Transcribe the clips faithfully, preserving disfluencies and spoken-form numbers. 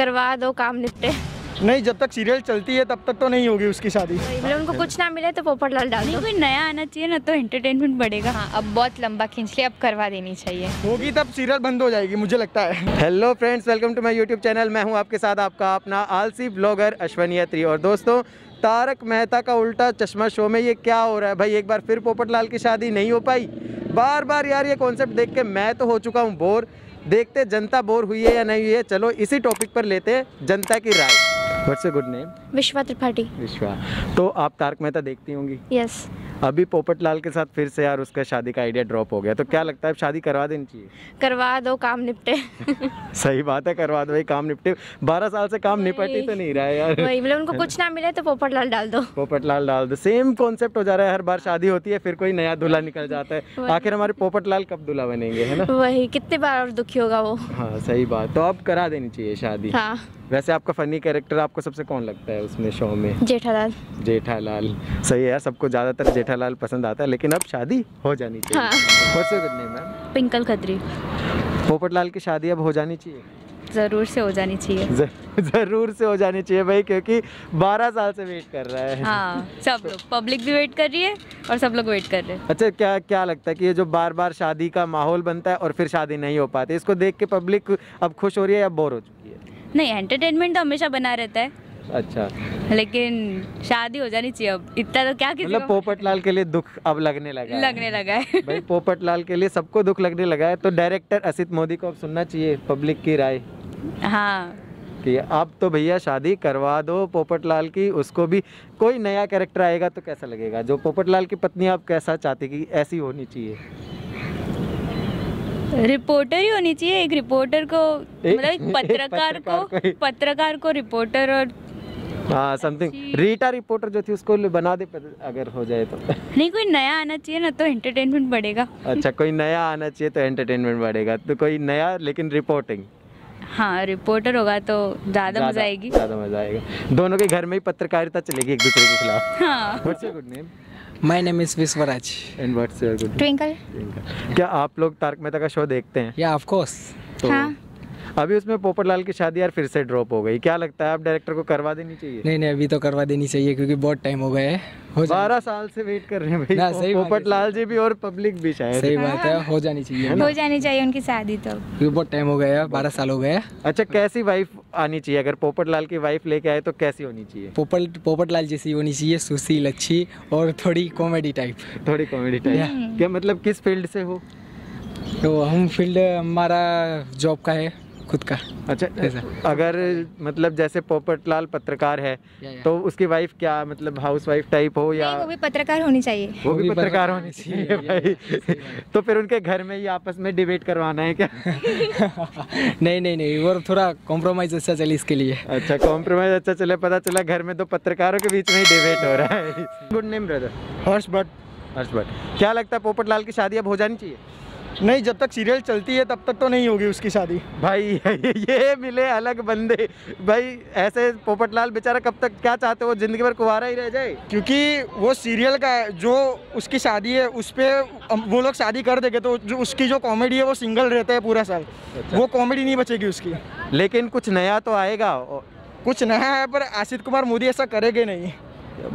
करवा दो, काम निपटे। नहीं, जब तक सीरियल चलती है तब तक तो नहीं होगी उसकी शादी। उनको कुछ ना मिले तो पोपटलाल डाल दो। कोई नया आना चाहिए ना, तो एंटरटेनमेंट बढ़ेगा। हाँ, अब बहुत लंबा खींच लिया, अब करवा देनी चाहिए। होगी तब सीरियल बंद हो जाएगी, मुझे लगता है। Hello friends, welcome to my YouTube channel. मैं हूँ आपके साथ आपका अपना आलसी ब्लॉगर अश्वनी अत्री। और दोस्तों, तारक मेहता का उल्टा चश्मा शो में ये क्या हो रहा है भाई। एक बार फिर पोपटलाल की शादी नहीं हो पाई। बार बार यार ये कॉन्सेप्ट देख के मैं तो हो चुका हूँ बोर। देखते जनता बोर हुई है या नहीं हुई है। चलो इसी टॉपिक पर लेते हैं जनता की राय। What's your good name? विश्वा त्रिपाठी। विश्वा, तो आप तारक मेहता देखती होंगी? Yes. अभी पोपटलाल के साथ फिर से यार उसका शादी का आइडिया ड्रॉप हो गया, तो क्या लगता है शादी करवा देनी चाहिए? करवा दो, काम निपटे। सही बात है, करवा दो भाई, काम निपटे। बारह साल से काम निपट ही तो नहीं रहा है यार। वही, मतलब उनको कुछ ना मिले तो पोपटलाल डाल दो। पोपटलाल डाल दो, सेम कॉन्सेप्ट हो जा रहा है। हर बार शादी होती है फिर कोई नया दूल्हा निकल जाता है। आखिर हमारे पोपटलाल कब दूल्हा बनेंगे, है ना? वही, कितने बार और दुखी होगा वो। हाँ सही बात, तो अब करा देनी चाहिए शादी। वैसे आपका फनी कैरेक्टर आपको सबसे कौन लगता है उसमें शो में? जेठालाल। जेठालाल, सही है यार, सबको ज़्यादातर जेठालाल पसंद आता है, लेकिन अब शादी हो जानी चाहिए। हाँ। मैम पिंकल खत्री। पोपटलाल की शादी अब हो जानी चाहिए? ज़रूर से हो जानी चाहिए। ज़रूर से हो जानी चाहिए भाई, क्योंकि बारह साल से वेट कर रहा है। हाँ, सब लोग, पब्लिक भी वेट कर रही है और सब लोग वेट कर रहे हैं। अच्छा, क्या क्या लगता है कि ये जो बार बार शादी का माहौल बनता है और फिर शादी नहीं हो पाती, इसको देख के पब्लिक अब खुश हो रही है या बोर हो चुकी है? नहीं, एंटरटेनमेंट तो हमेशा बना रहता है। अच्छा, लेकिन शादी हो जानी चाहिए अब, इतना तो क्या किसी मतलब पोपटलाल के लिए दुख अब लगने लगा है। लगने लगा है भाई, पोपटलाल के लिए सबको दुख लगने लगा है। तो डायरेक्टर असित मोदी को अब सुनना चाहिए पब्लिक की राय। हाँ, कि अब तो भैया शादी करवा दो पोपटलाल की। उसको भी कोई नया कैरेक्टर आएगा तो कैसा लगेगा? जो पोपटलाल की पत्नी आप कैसा चाहती कि ऐसी होनी चाहिए? रिपोर्टर ही होनी चाहिए। एक रिपोर्टर को, मतलब एक पत्रकार, एक पत्रकार को पत्रकार को रिपोर्टर और हाँ समथिंग। रीटा रिपोर्टर जो थी उसको बना दे अगर हो जाए तो। नहीं, कोई नया आना चाहिए ना, तो एंटरटेनमेंट बढ़ेगा। अच्छा, कोई नया आना चाहिए तो एंटरटेनमेंट बढ़ेगा। तो कोई नया, लेकिन रिपोर्टिंग। हाँ, रिपोर्टर होगा तो ज़्यादा मजा आएगी। ज़्यादा मजा आएगा। दोनों के घर में ही पत्रकारिता चलेगी एक दूसरे के खिलाफ। हाँ। What's your good name? My name is Vishwaraj. And what's your good? Twinkle. क्या आप लोग तारक मेहता का शो देखते हैं? या ऑफ कोर्स। तो हाँ। अभी उसमें पोपटलाल की शादी यार फिर से ड्रॉप हो गई, क्या लगता है आप डायरेक्टर को करवा देनी चाहिए? नहीं नहीं, अभी तो करवा देनी चाहिए, क्योंकि बहुत टाइम हो गया है। बारह साल से वेट कर रहे हैं भाई। ना, सही पोपटलाल जी भी और पब्लिक भी। सही बात है, हो जानी चाहिए, हो जानी चाहिए उनकी शादी तो, क्योंकि बहुत टाइम हो गया है, बारह साल हो गया। अच्छा, कैसी वाइफ आनी चाहिए? अगर पोपटलाल की वाइफ लेके आए तो कैसी होनी चाहिए? पोपट पोपटलाल जैसी होनी चाहिए, सुशील, अच्छी और थोड़ी कॉमेडी टाइप। थोड़ी कॉमेडी टाइप, क्या मतलब किस फील्ड से हो? तो हम फील्ड हमारा जॉब का है, खुद का। अच्छा, अगर मतलब जैसे पोपटलाल पत्रकार है या या। तो उसकी वाइफ क्या मतलब हाउसवाइफ टाइप हो या? वो भी पत्रकार होनी चाहिए। वो भी पत्रकार होनी चाहिए भाई। तो फिर उनके घर में ही आपस में डिबेट करवाना है क्या? नहीं नहीं नहीं, वो थोड़ा कॉम्प्रोमाइज अच्छा चले इसके लिए। अच्छा, कॉम्प्रोमाइज अच्छा चले। पता चला घर में तो पत्रकारों के बीच में ही डिबेट हो रहा है। Good name brother? Harsh Bhatt. Harsh Bhatt, क्या लगता है पोपटलाल की शादी अब हो जानी चाहिए? नहीं, जब तक सीरियल चलती है तब तक तो नहीं होगी उसकी शादी भाई। ये मिले अलग बंदे भाई, ऐसे पोपटलाल बेचारा कब तक, क्या चाहते हो जिंदगी भर कुंवारा ही रह जाए? क्योंकि वो सीरियल का है, जो उसकी शादी है उस पर वो लोग शादी कर देंगे तो जो उसकी जो कॉमेडी है वो सिंगल रहता है पूरा साल। अच्छा। वो कॉमेडी नहीं बचेगी उसकी। लेकिन कुछ नया तो आएगा। कुछ नया है, पर आसित कुमार मोदी ऐसा करेंगे नहीं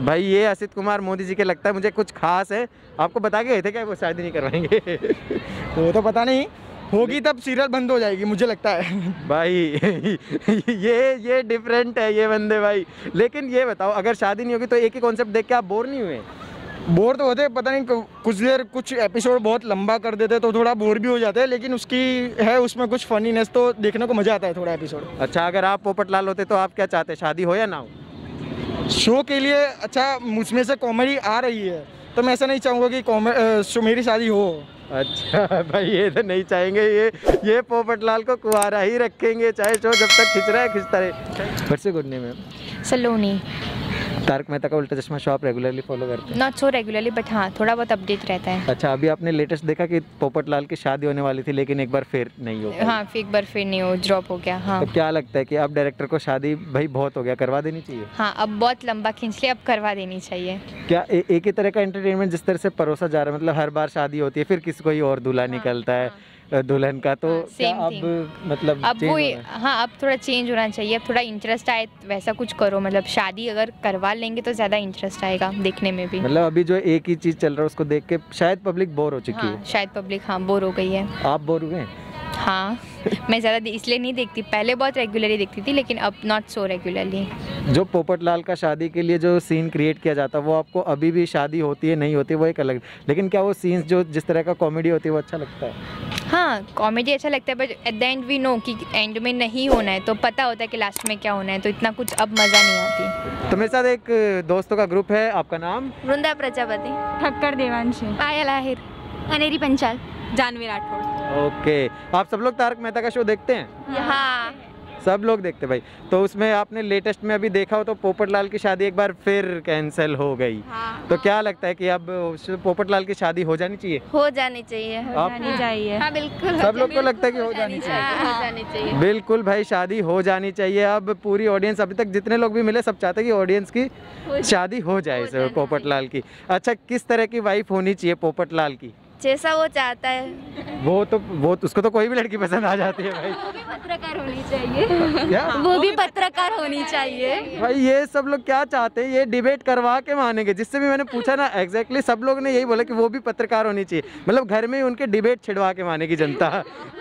भाई। ये असित कुमार मोदी जी के लगता है मुझे कुछ खास है। आपको बता के गए थे क्या वो शादी नहीं करवाएंगे? वो तो पता नहीं, होगी तब सीरियल बंद हो जाएगी, मुझे लगता है भाई। ये ये डिफरेंट है ये बंदे भाई। लेकिन ये बताओ, अगर शादी नहीं होगी तो एक ही कॉन्सेप्ट देख के आप बोर नहीं हुए? बोर तो होते, पता नहीं कुछ देर, कुछ एपिसोड बहुत लंबा कर देते तो थोड़ा बोर भी हो जाते हैं, लेकिन उसकी है उसमें कुछ फनीनेस तो देखने को मजा आता है थोड़ा एपिसोड। अच्छा, अगर आप पोपटलाल होते तो आप क्या चाहते, शादी हो या ना हो? शो के लिए अच्छा, मुझमें से कॉमेडी आ रही है तो मैं ऐसा नहीं चाहूँगा कि कॉमेडी मेरी शादी हो। अच्छा भाई, ये तो नहीं चाहेंगे। ये ये पोपटलाल को कुंवारा ही रखेंगे, चाहे शो जब तक खिंच रहा है खिंचता रहे। फिर से good name ma'am? Saloni. Taarak Mehta Ka Ooltah चश्मा शो आप रेगुलरली फॉलो करते हैं? नॉट सो रेगुलरली, बट हाँ, थोड़ा बहुत अपडेट रहता है। अच्छा, अभी आपने लेटेस्ट देखा कि पोपटलाल की शादी होने वाली थी, लेकिन एक बार फिर नहीं हो? हाँ, एक बार फिर नहीं हो, ड्रॉप हो गया। हाँ, तो क्या लगता है कि अब डायरेक्टर को शादी भाई बहुत हो गया, करवा देनी चाहिए? हाँ, अब बहुत लंबा खींच लिया, अब करवा देनी चाहिए। क्या ए, एक ही तरह का एंटरटेनमेंट जिस तरह से परोसा जा रहा है, मतलब हर बार शादी होती है फिर किसी कोई और दूल्हा निकलता है, दुल्हन का, तो हाँ, अब मतलब अब वो हाँ अब थोड़ा चेंज होना चाहिए, अब थोड़ा इंटरेस्ट आए वैसा कुछ करो, मतलब शादी अगर करवा लेंगे तो ज़्यादा इंटरेस्ट आएगा देखने में भी। मतलब अभी जो एक ही चीज़ चल रहा है उसको देख के शायद पब्लिक बोर हो चुकी हाँ, है शायद पब्लिक हाँ बोर हो गई है। आप बोर हो गए? हाँ मैं ज़्यादा इसलिए नहीं देखती, पहले बहुत रेगुलरली देखती थी लेकिन अब नॉट सो रेगुलरली। जो पोपटलाल का शादी के लिए जो सीन क्रिएट किया जाता है वो आपको अभी भी शादी होती है नहीं होती वो एक अलग, लेकिन क्या वो सीन्स जो जिस तरह का कॉमेडी होती है वो अच्छा लगता है? हाँ कॉमेडी अच्छा लगता है but at the end we know कि एंड में नहीं होना है, तो पता होता है कि लास्ट में क्या होना है, तो इतना कुछ अब मज़ा नहीं आती। तो मेरे साथ एक दोस्तों का ग्रुप है, आपका नाम? वृंदा प्रजापति, ठक्कर देवांशु, आयल अहिर, अनेरी पंचाल, जानवी राठौड़। ओके, आप सब लोग तारक मेहता का शो देखते हैं? हाँ सब लोग देखते भाई। तो उसमें आपने लेटेस्ट में अभी देखा हो तो पोपटलाल की शादी एक बार फिर कैंसिल हो गई, हाँ। तो क्या लगता है कि अब पोपटलाल की शादी हो जानी चाहिए? हो जानी चाहिए, हो जानी चाहिए, हाँ बिल्कुल। सब लोग को लगता है कि हो जानी चाहिए, बिल्कुल भाई शादी हो जानी चाहिए। अब पूरी ऑडियंस, अभी तक जितने लोग भी मिले सब चाहते हैं कि ऑडियंस की शादी हो जाए पोपटलाल की। अच्छा, किस तरह की वाइफ होनी चाहिए पोपटलाल की? जैसा वो चाहता है। वो तो वो तो, उसको तो कोई भी लड़की पसंद आ जाती है भाई। वो भी पत्रकार होनी चाहिए। क्या? वो भी पत्रकार होनी चाहिए भाई। ये सब लोग क्या चाहते हैं, ये डिबेट करवा के मानेंगे। जिससे भी मैंने पूछा ना एग्जैक्टली सब लोग ने यही बोला कि वो भी पत्रकार होनी चाहिए, मतलब घर में ही उनके डिबेट छिड़वा के मानेगी जनता,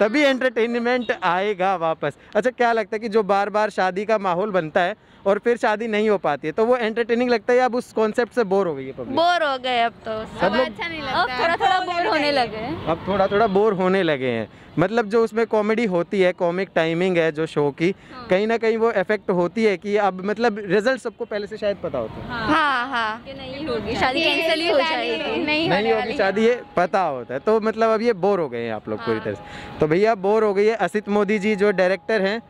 तभी एंटरटेनमेंट आएगा वापस। अच्छा, क्या लगता है कि जो बार बार शादी का माहौल बनता है और फिर शादी नहीं हो पाती है तो वो एंटरटेनिंग लगता है, अब उस कॉन्सेप्ट से बोर हो गई है पब्लिक? बोर हो गए अब तो, सब लोग अच्छा नहीं लगता, थोड़ा थोड़ा बोर होने लगे हैं। अब थोड़ा थोड़ा बोर होने लगे हैं, मतलब जो उसमें कॉमेडी होती है, कॉमिक टाइमिंग है जो शो की, हाँ। कहीं ना कहीं वो इफेक्ट होती है कि अब मतलब रिजल्ट सबको पहले से शायद पता होता है, हाँ हाँ नहीं होगी शादी, कैंसिल ही हो जाएगी, नहीं होगी शादी, ये पता होता है। तो मतलब अब ये बोर हो गए हैं आप लोग पूरी तरह से। तो भैया बोर हो गई है, असित मोदी जी जो डायरेक्टर हैं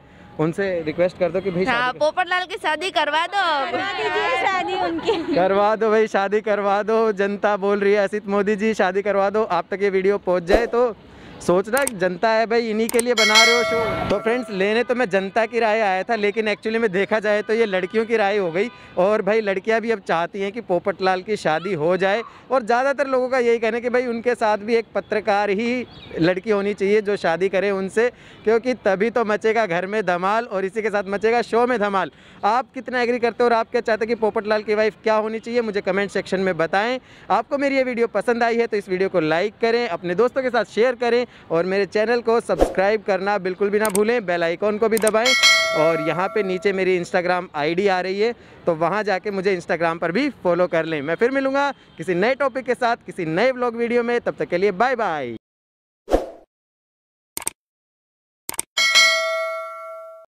उनसे रिक्वेस्ट कर दो कि भाई हाँ, पोपटलाल की शादी करवा दो, करवा दीजिए शादी उनकी, करवा दो भाई शादी करवा दो। जनता बोल रही है असित मोदी जी शादी करवा दो। आप तक ये वीडियो पहुंच जाए तो सोचना जनता है भाई, इन्हीं के लिए बना रहे हो शो। तो फ्रेंड्स, लेने तो मैं जनता की राय आया था लेकिन एक्चुअली में देखा जाए तो ये लड़कियों की राय हो गई, और भाई लड़कियां भी अब चाहती हैं कि पोपटलाल की शादी हो जाए, और ज़्यादातर लोगों का यही कहना है कि भाई उनके साथ भी एक पत्रकार ही लड़की होनी चाहिए जो शादी करे उनसे, क्योंकि तभी तो मचेगा घर में धमाल और इसी के साथ मचेगा शो में धमाल। आप कितना एग्री करते हो और आप क्या चाहते हैं कि पोपटलाल की वाइफ क्या होनी चाहिए, मुझे कमेंट सेक्शन में बताएँ। आपको मेरी ये वीडियो पसंद आई है तो इस वीडियो को लाइक करें, अपने दोस्तों के साथ शेयर करें और मेरे चैनल को सब्सक्राइब करना बिल्कुल भी ना भूलें, बेल आइकॉन को भी दबाएं, और यहाँ पे नीचे मेरी इंस्टाग्राम आईडी आ रही है तो वहाँ जाके मुझे इंस्टाग्राम पर भी फॉलो कर लें। मैं फिर मिलूँगा किसी नए टॉपिक के साथ किसी नए व्लॉग वीडियो में, तब तक के लिए बाय बाय।